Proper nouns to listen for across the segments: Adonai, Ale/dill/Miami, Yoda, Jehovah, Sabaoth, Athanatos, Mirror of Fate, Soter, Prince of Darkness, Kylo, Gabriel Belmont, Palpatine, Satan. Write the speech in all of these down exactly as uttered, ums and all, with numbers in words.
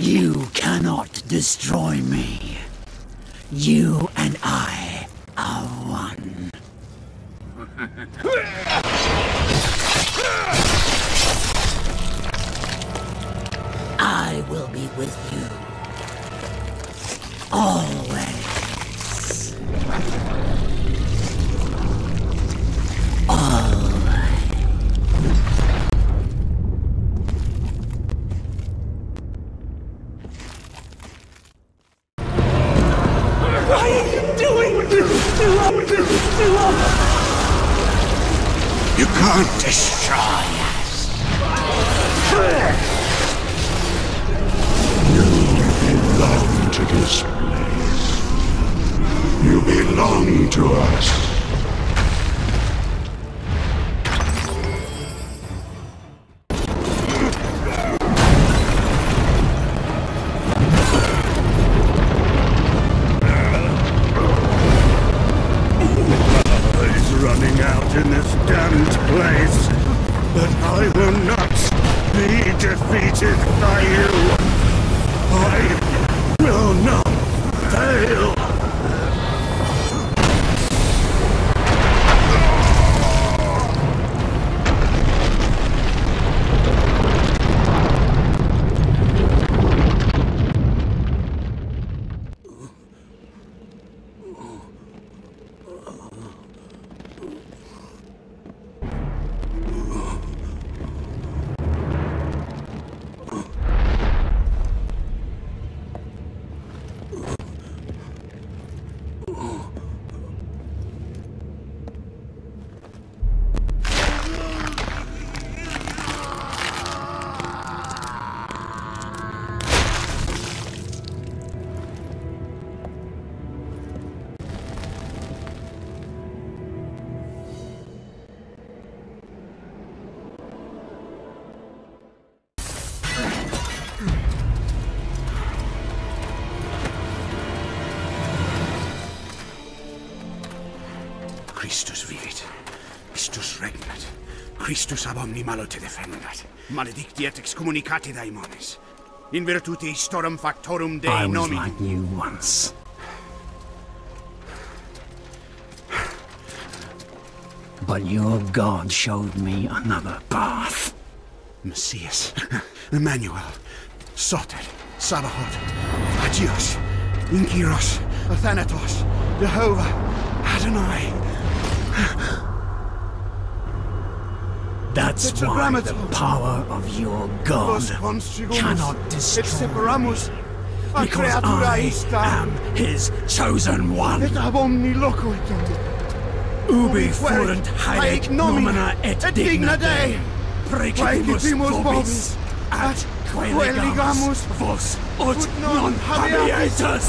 You cannot destroy me. You and I are one. I will be with you. Always. Always. You can't destroy us. You belong to this place. You belong to us. Christus vivit, Christus regnat, Christus ab omni malo te defendat, maledictiat excommunicati daimones, in virtute historum factorum Dei nomi. I was like you once. But your God showed me another path. Messias, Emmanuel, Soter, Sabaoth, Adios, Inkiros, Athanatos, Jehovah, Adonai. That's it's why the power of your God cannot destroy me, because I am his chosen one. Ubi fuerent haec nomina et digna Dei, precipimus vobis, at quae legamus vos ut non habeatus!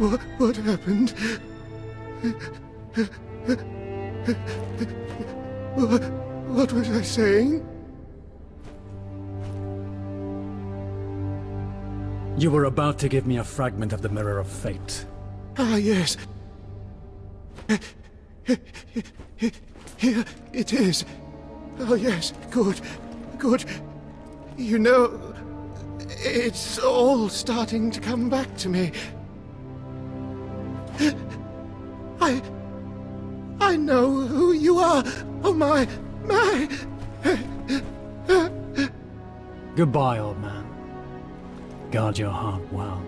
What, what happened? What, what was I saying? You were about to give me a fragment of the Mirror of Fate. Ah, yes. Here it is. Oh, yes, good, good. You know, it's all starting to come back to me. I... I know who you are. Oh my... my... Goodbye, old man. Guard your heart well.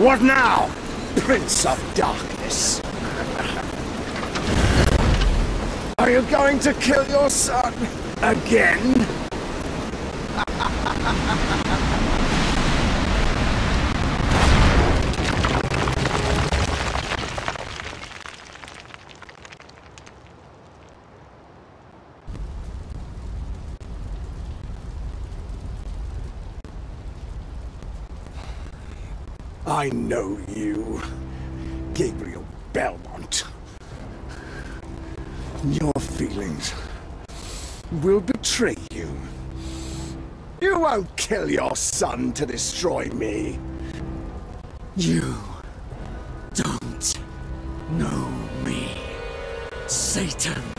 What now, Prince of Darkness? Are you going to kill your son again? I know you, Gabriel Belmont. Your feelings will betray you. You won't kill your son to destroy me. You don't know me, Satan.